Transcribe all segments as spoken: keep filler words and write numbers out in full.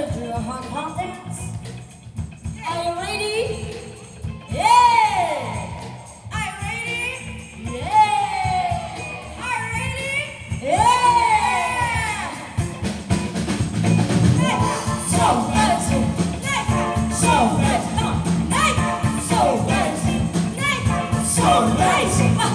Let's do a hot hot dance. Are you ready? Yeah! Are you ready? Yeah! Are you ready? Yeah! Let's go! Let's go! Let's go! Let's go! Let's go! Let's go! Let's go! Let's go!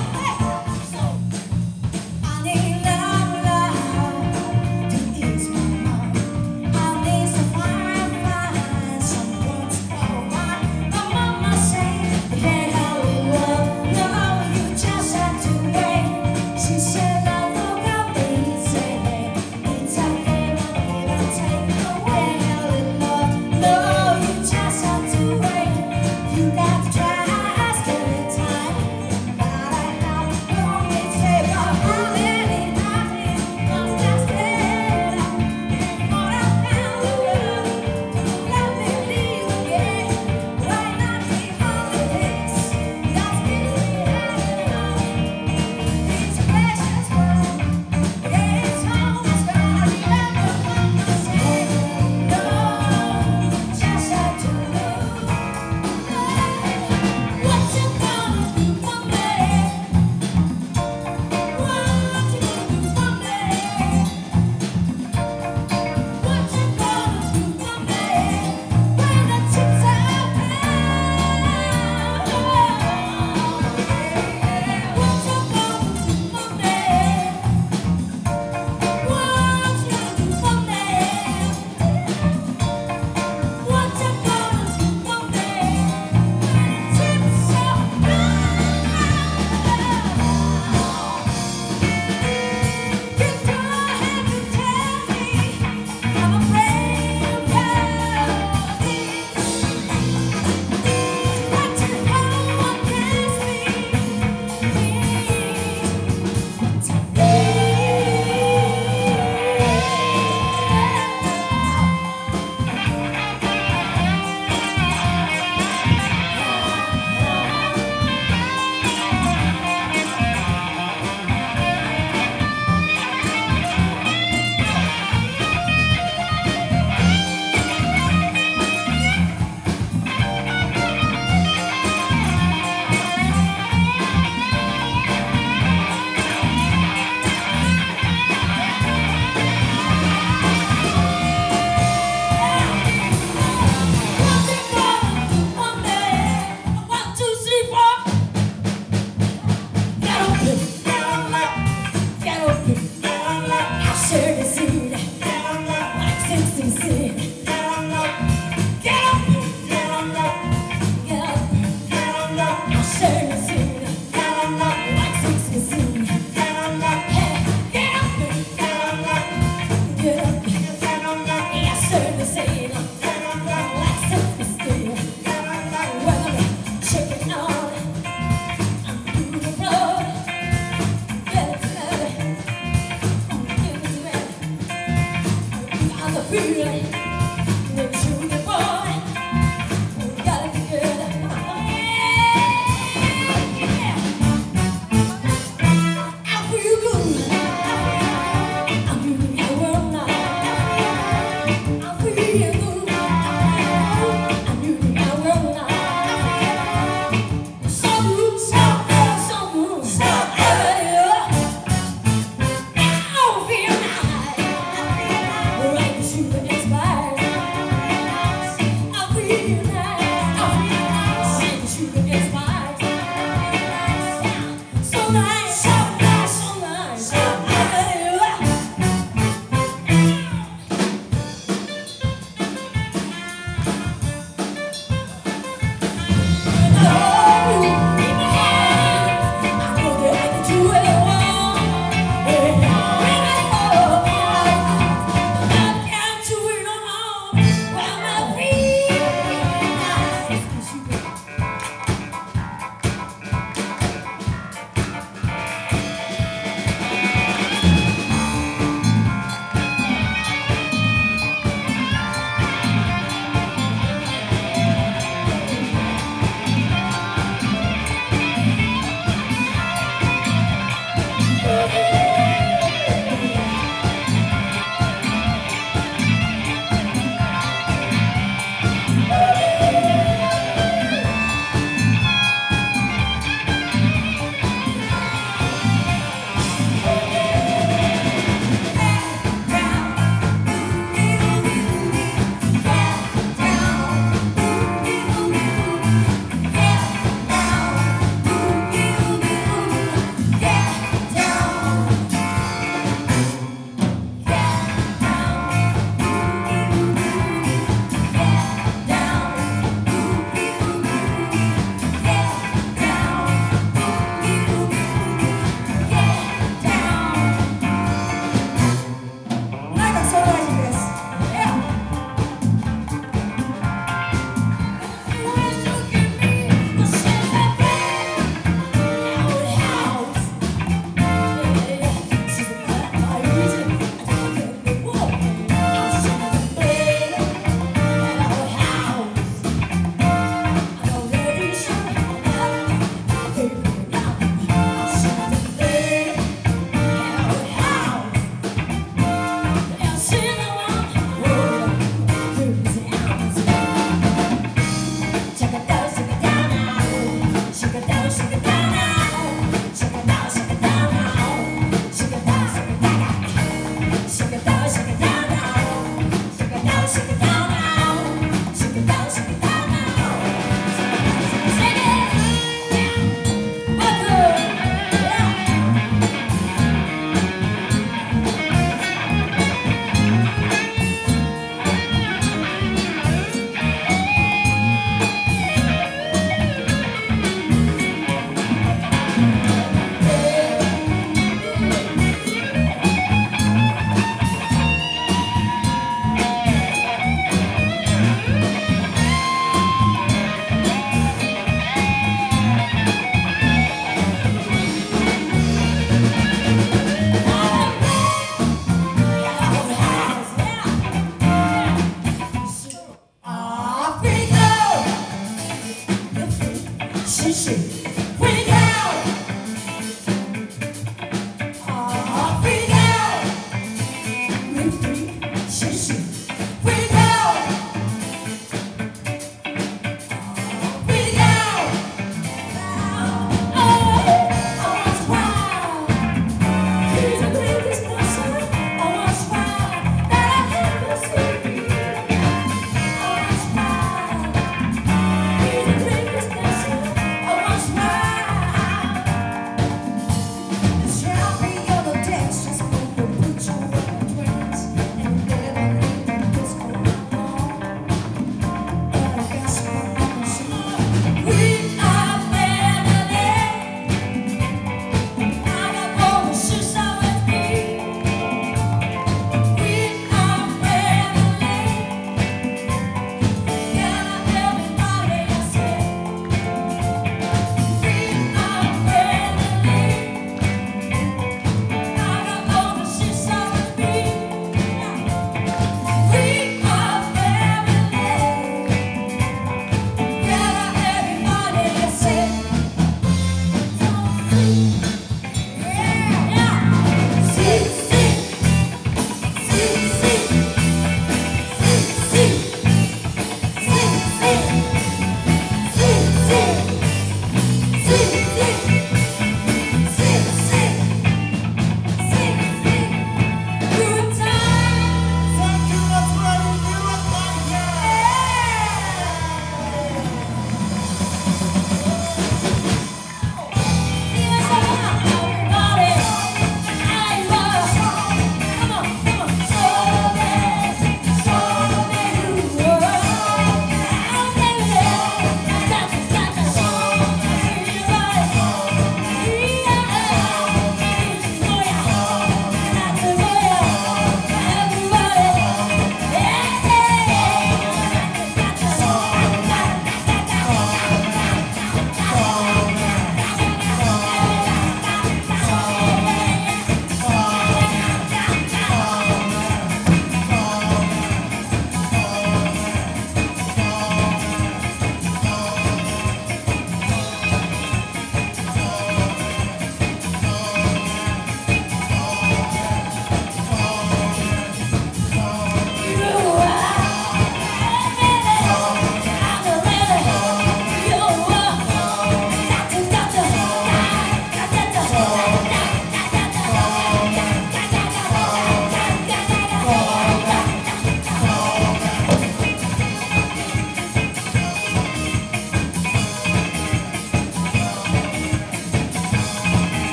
Be